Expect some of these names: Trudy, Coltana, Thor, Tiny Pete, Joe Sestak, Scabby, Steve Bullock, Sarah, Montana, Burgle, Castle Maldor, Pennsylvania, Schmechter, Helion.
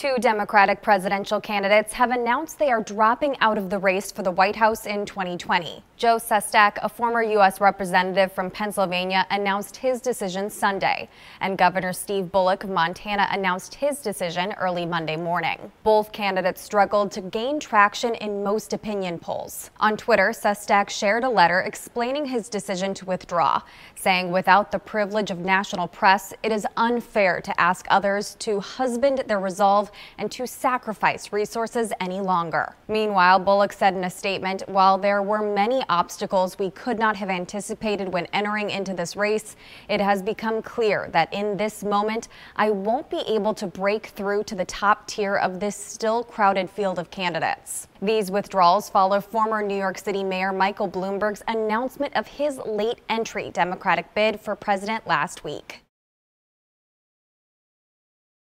Two Democratic presidential candidates have announced they are dropping out of the race for the White House in 2020. Joe Sestak, a former U.S. representative from Pennsylvania, announced his decision Sunday, and Governor Steve Bullock of Montana announced his decision early Monday morning. Both candidates struggled to gain traction in most opinion polls. On Twitter, Sestak shared a letter explaining his decision to withdraw, saying without the privilege of national press, it is unfair to ask others to husband their resolve and to sacrifice resources any longer. Meanwhile, Bullock said in a statement, "While there were many obstacles we could not have anticipated when entering into this race, it has become clear that in this moment, I won't be able to break through to the top tier of this still crowded field of candidates." These withdrawals follow former New York City Mayor Michael Bloomberg's announcement of his late entry Democratic bid for president last week.